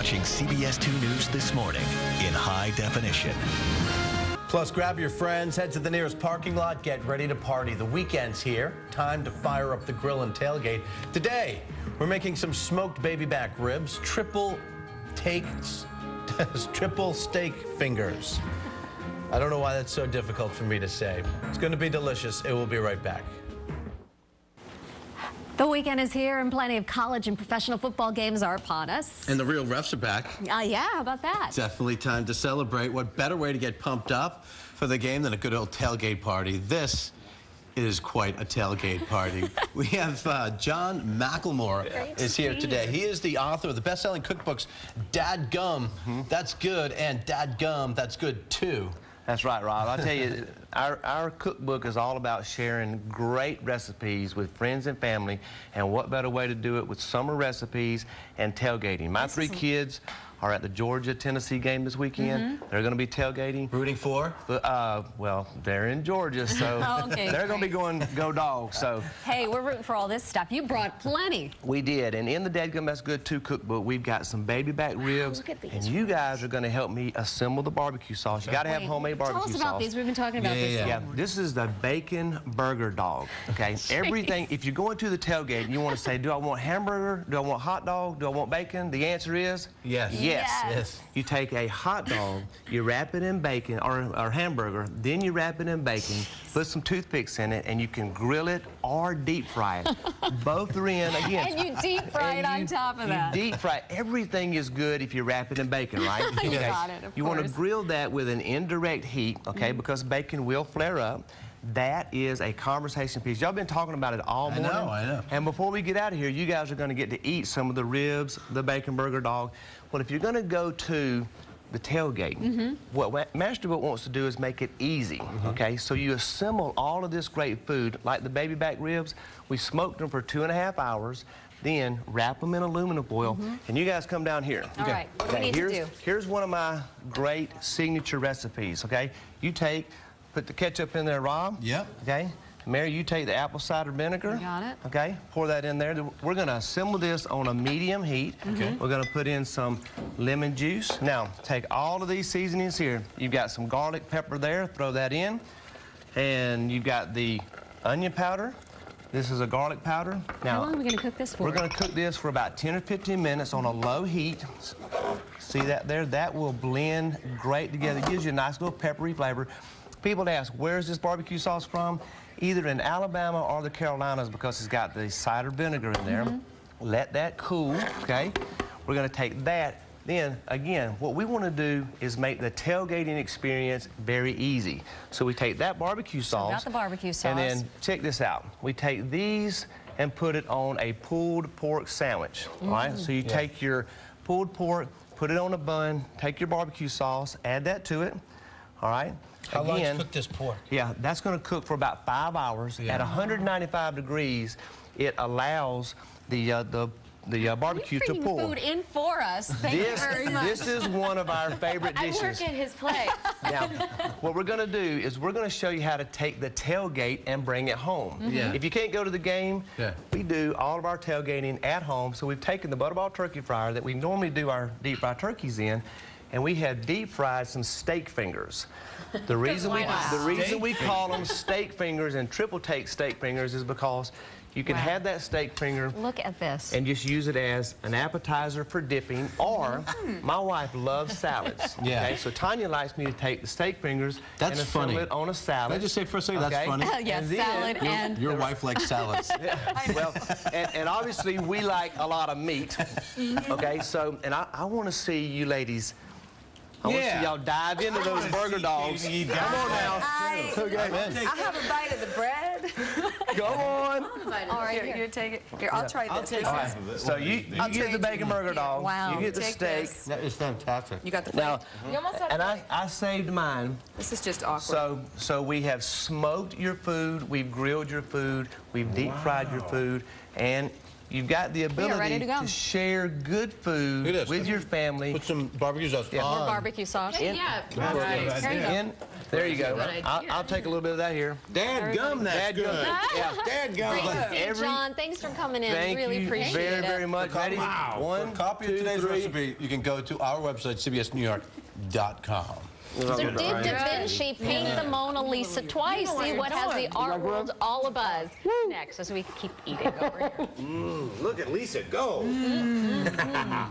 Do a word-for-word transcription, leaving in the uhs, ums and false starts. watching C B S two News This Morning in high definition. Plus, grab your friends, head to the nearest parking lot, get ready to party. The weekend's here. Time to fire up the grill and tailgate. Today, we're making some smoked baby back ribs, triple takes, triple steak fingers. I don't know why that's so difficult for me to say. It's going to be delicious. It will be right back. The weekend is here, and plenty of college and professional football games are upon us. And the real refs are back. Uh, yeah, how about that? Definitely time to celebrate. What better way to get pumped up for the game than a good old tailgate party? This is quite a tailgate party. We have uh, John McLemore yeah. is here today. He is the author of the best-selling cookbooks, Dadgum, mm-hmm. That's Good, and Dadgum, That's Good, Too. That's right, Rob. I tell you, our, our cookbook is all about sharing great recipes with friends and family, and what better way to do it with summer recipes and tailgating. My three kids are at the Georgia Tennessee game this weekend. Mm-hmm. They're going to be tailgating. Rooting for? Uh, well, they're in Georgia, so oh, okay, they're going to be going Go Dogs. So hey, we're rooting for all this stuff. You brought plenty. We did, and in the Dadgum That's Good Too cookbook, we've got some baby back ribs, wow, and you guys are going to help me assemble the barbecue sauce. You got to have homemade barbecue sauce. Tell us about sauce. These. We've been talking about yeah, this. Yeah, yeah. yeah, this is the bacon burger dog. Okay, everything. If you go into the tailgate and you want to say, do I want hamburger? Do I want hot dog? Do I want bacon? The answer is yes. yes. Yes. yes. You take a hot dog, you wrap it in bacon, or, or hamburger, then you wrap it in bacon, put some toothpicks in it, and you can grill it or deep fry it. Both are in, again. And you deep fry it on you, top of you that. You deep fry. Everything is good if you wrap it in bacon, right? you okay. got it, of You course. want to grill that with an indirect heat, okay, mm. because bacon will flare up. That is a conversation piece. Y'all been talking about it all morning. I know, I know. And before we get out of here, you guys are going to get to eat some of the ribs, the bacon burger dog. Well, if you're going to go to the tailgate, mm-hmm. what Masterbuilt wants to do is make it easy, mm-hmm. okay? So you assemble all of this great food, like the baby back ribs. We smoked them for two and a half hours, then wrap them in aluminum foil, mm-hmm. and you guys come down here. All okay. right, what do we need here's, to do? Here's one of my great signature recipes, okay? You take... Put the ketchup in there, Rob. Yep. Okay. Mary, you take the apple cider vinegar. You got it. Okay. Pour that in there. We're going to assemble this on a medium heat. Okay. We're going to put in some lemon juice. Now, take all of these seasonings here. You've got some garlic pepper there. Throw that in. And you've got the onion powder. This is a garlic powder. Now, how long are we going to cook this for? We're going to cook this for about ten or fifteen minutes on a low heat. See that there? That will blend great together. It gives you a nice little peppery flavor. People ask, where's this barbecue sauce from? Either in Alabama or the Carolinas, because it's got the cider vinegar in there. Mm-hmm. Let that cool, okay? We're gonna take that. Then, again, what we wanna do is make the tailgating experience very easy. So we take that barbecue sauce. Not the barbecue sauce. And then, check this out. We take these and put it on a pulled pork sandwich, mm-hmm. all right? So you yeah. take your pulled pork, put it on a bun, take your barbecue sauce, add that to it, all right? How long to cook this pork? Yeah, that's going to cook for about five hours. Yeah. At one hundred ninety-five degrees, it allows the uh, the the uh, barbecue to pull. You're bringing food in for us. Thank this, you very much. This is one of our favorite dishes. I work at his place. Now, what we're going to do is we're going to show you how to take the tailgate and bring it home. Mm-hmm. yeah. If you can't go to the game, yeah. we do all of our tailgating at home. So we've taken the Butterball turkey fryer that we normally do our deep fried turkeys in, and we have deep fried some steak fingers. The reason we wow. the reason we call them steak fingers and triple take steak fingers is because you can wow. have that steak finger. Look at this. And just use it as an appetizer for dipping. Or my wife loves salads. Yeah. Okay? So Tanya likes me to take the steak fingers that's and assemble funny. it on a salad. Can I just say for a second okay? that's funny? Uh, yes, and salad then, and your, your wife likes salads. Yeah. Well, and, and obviously we like a lot of meat. Okay. So and I, I want to see you ladies. I yeah. want to see y'all dive into those burger dogs. Come on now. I, okay. I'll have a bite of the bread. Go on. All right, here. You take it. Here, I'll yeah. try I'll this. Take right. So you, you get the bacon burger yeah. dog. Wow. You get the take steak. This. That is fantastic. You got the plate. Now, mm-hmm. you almost had and I, I saved mine. This is just awkward. So, so we have smoked your food. We've grilled your food. We've deep wow. fried your food. And You've got the ability to, to share good food with I mean, your family. Put some barbecue sauce. Yeah. Or barbecue sauce. Yeah, yeah. All right. Right. There you go. In, there you go. I'll, I'll take a little bit of that here. Dadgum, that's Dad good. Yeah. Dadgum. Every, John, thanks for coming in. Thank really you appreciate very, it. very much. Ready? Wow. One, copy of today's three. recipe, you can go to our website, c b s new york dot com. So did Da Vinci paint yeah. the Mona Lisa twice? You know See what has the art world all abuzz. Next, as we keep eating over here. Mm, look at Lisa go. Mm.